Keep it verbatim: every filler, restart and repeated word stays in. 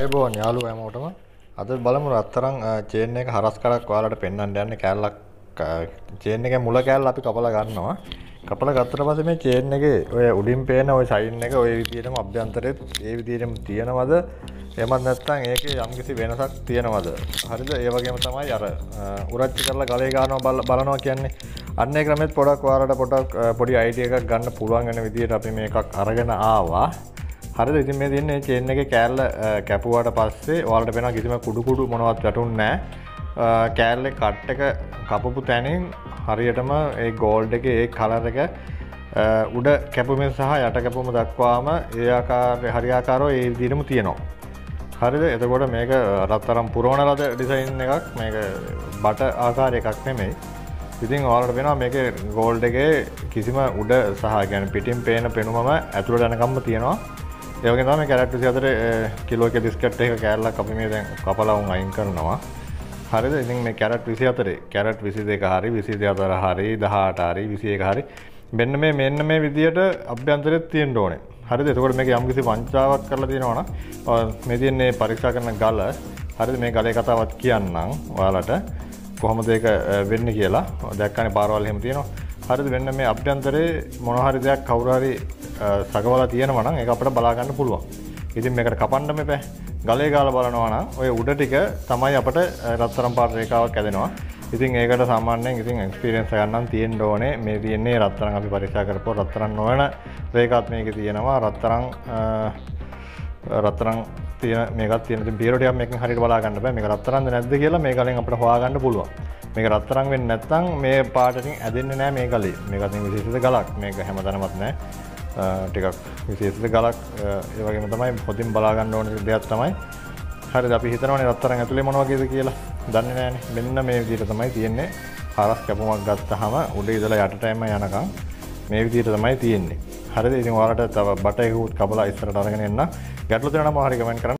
අයබෝන් යාළුවා හැමෝටම අද බලමු රත්තරන් චේන් එක හරස් කඩක් ඔයාලට පෙන්වන්න යන්නේ කෑල්ලක් චේන් එකේ මුල කෑල්ල අපි කපලා ගන්නවා කපලා ගත්තට පස්සේ මේ චේන් එකේ ඔය උඩින් පේන ඔය සයින් එක ඔය විදිහටම අභ්‍යන්තරයේ ඒ විදිහටම තියනවද එහෙමත් නැත්නම් ඒකේ යම්කිසි වෙනසක් තියනවද හරිද ඒ වගේම තමයි අර උරච්චි කරලා ගලේ ගන්නවා බලනවා කියන්නේ අන්න ඒ ක්‍රමෙත් පොඩක් ඔයාලට පොඩක් පොඩි අයිඩියා එකක් ගන්න පුළුවන් වෙන විදිහට අපි මේකක් අරගෙන ආවා හරිද ඉතින් මේ දෙන්නේ චේන් එකේ කෑල්ල කැපුවාට පස්සේ ඔයාලට වෙනවා කිසිම කුඩු කුඩු මොනවත් වැටුන්නේ නැහැ කෑල්ලේ කට් එක කපපු තැනින් හරියටම ඒ গোল্ড එකේ ඒ කලර් එක උඩ කැපුම සහ යට කැපුම දක්වාම ඒ ආකාරයේ හරියාකාරව ඒ විදිහටම තියෙනවා හරිද එතකොට මේක රත්තරන් පුරවන ලද ඩිසයින් එකක් මේක බට ආකාර එකක් නෙමෙයි ඉතින් ඔයාලට වෙනවා මේකේ গোল্ড එකේ කිසිම උඩ සහ කියන්නේ පිටින් පේන පෙනුමම ඇතුළට යනකම්ම තියෙනවා ඒක තමයි මේ කැරට් විසි හතර කිලෝ එක බිස්කට් එක කෑල්ලක් අපි මේ දැන් කපලා උන් අයින් කරනවා. හරිද? ඉතින් මේ කැරට් විසි හතර කැරට් විසි දෙක හරි විසි හතර හරි දහඅට හරි විසි එක හරි මෙන්න මේ මෙන්න මේ විදියට අභ්‍යන්තරෙත් තියෙන්න ඕනේ. හරිද? එතකොට මේක යම්කිසි වංචාවක් කරලා තියෙනවා නම් මේ තියෙන්නේ පරීක්ෂා කරන ගල. හරිද? මේ ගලේ කතාවත් කියන්නම් ඔයාලට කොහොමද ඒක වෙන්නේ කියලා. දැක්කනේ පාරවල් එහෙම තියෙනවා. හරිද? වෙන්න මේ අභ්‍යන්තරේ මොන හරි දෙයක් කවුරු හරි සගවලා තියෙනවා නම් ඒක අපිට බලා ගන්න පුළුවන්. ඉතින් මේකට කපන්න මෙපෑ. ගලේ ගාලා බලනවා නම් ඔය උඩ ටික තමයි අපිට රත්තරන් පාට රේඛාවක් ඇදෙනවා. ඉතින් ඒකට සාමාන්‍යයෙන් ඉතින් එක්ස්පීරියන්ස් ගන්න තියෙන්න ඕනේ. මේ තියෙන්නේ රත්තරන් අපි පරීක්ෂා කරපුවා රත්තරන් නොවන රේඛාත් මේකේ තියෙනවා. රත්තරන් රත්තරන් තියෙන මේකත් තියෙන. ඉතින් බීරෝ ටිකක් මේකෙන් හරියට බලා ගන්න බෑ. මේක රත්තරන්ද නැද්ද කියලා මේ ගලෙන් අපිට හොයා ගන්න පුළුවන්. මේක රත්තරන් වෙන්නේ නැත්නම් මේ පාටකින් ඇදෙන්නේ නැහැ මේ ගලේ. මේක තියෙන විශේෂිත ගලක්. මේක හැමතැනමත් නැහැ. ටිකක් විශේෂිත ගලක් ඒ වගේම තමයි පොතින් බලා ගන්න ඕන දෙයක් තමයි හරිද අපි හිතනවානේ රත්තරන් ඇතුලේ මොනවා වගේද කියලා දන්නේ නැහැනේ මෙන්න මේ විදිහට තමයි තියෙන්නේ හරස් කැපුමක් ගත්තාම උඩ ඉඳලා යටට එම යනකම් මේ විදිහට තමයි තියෙන්නේ හරිද ඉතින් ඔයාලට තව බටර් එකකුත් කපලා ඉස්සරහට අරගෙන එන්න ගැටලු තියෙනවා නම් ඔයාලා හරි කමෙන්ට් කරන්න